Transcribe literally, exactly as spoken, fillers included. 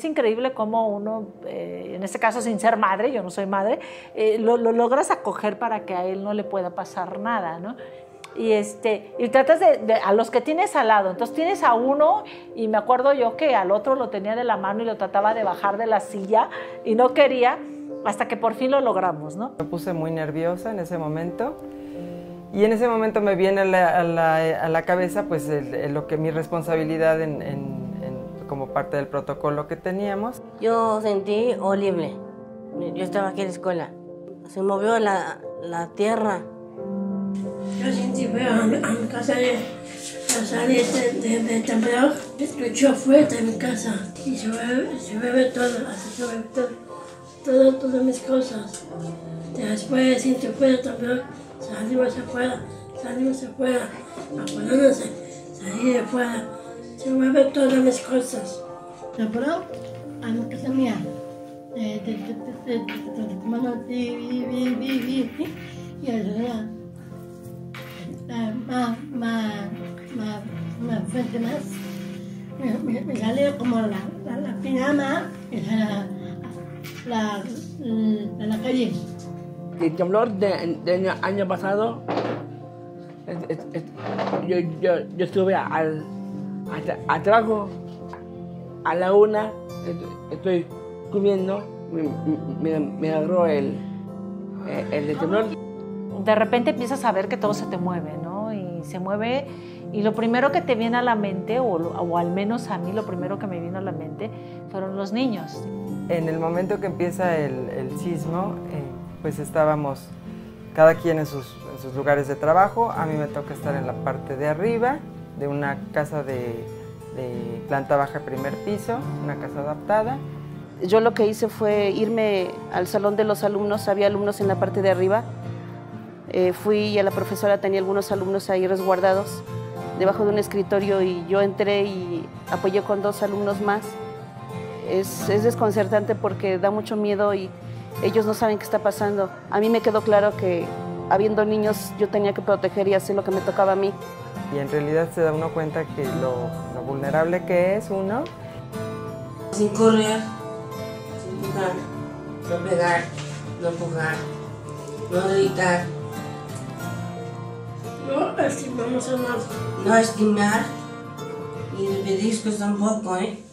es increíble cómo uno, eh, en este caso sin ser madre, yo no soy madre, eh, lo, lo logras acoger para que a él no le pueda pasar nada, ¿no? Y, este, y tratas de, de, a los que tienes al lado, entonces tienes a uno y me acuerdo yo que al otro lo tenía de la mano y lo trataba de bajar de la silla y no quería, hasta que por fin lo logramos, ¿no? Me puse muy nerviosa en ese momento y en ese momento me viene a la, a la, a la cabeza pues el, el, lo que mi responsabilidad en, en, en, como parte del protocolo que teníamos. Yo sentí horrible, yo estaba aquí en la escuela, se movió la, la tierra. Yo sentí feo a mi casa, salí de temblor, escuchó fuerte en mi casa y se mueve todo, así se mueve todo, todo, todas mis cosas. Después sentí fuerte temblor, salimos afuera, salimos afuera, apoyándose, salí de afuera, se mueve todas mis cosas. Temblor a mi casa mía, y allá. Ma, ma, ma, ma fuente más, me, me, me sale como la, la, la pinama en la, la, la, la calle. El temblor del de, de año pasado, es, es, es, yo, yo, yo estuve al, al trabajo, a la una, estoy comiendo, me, me, me agarró el, el, el temblor. De repente empiezas a ver que todo se te mueve, ¿no? Y se mueve, y lo primero que te viene a la mente, o, o al menos a mí, lo primero que me vino a la mente fueron los niños. En el momento que empieza el, el sismo, eh, pues estábamos cada quien en sus, en sus lugares de trabajo. A mí me toca estar en la parte de arriba de una casa de, de planta baja, primer piso, una casa adaptada. Yo lo que hice fue irme al salón de los alumnos, había alumnos en la parte de arriba. Eh, fui y a la profesora tenía algunos alumnos ahí resguardados debajo de un escritorio y yo entré y apoyé con dos alumnos más. Es, es desconcertante porque da mucho miedo y ellos no saben qué está pasando. A mí me quedó claro que habiendo niños yo tenía que proteger y hacer lo que me tocaba a mí. Y en realidad se da uno cuenta que lo, lo vulnerable que es uno. Sin correr, sin jugar, no pegar, no empujar, no gritar. No estimamos a nadie. No estimar y los discos tampoco, ¿eh?